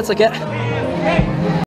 that's like it.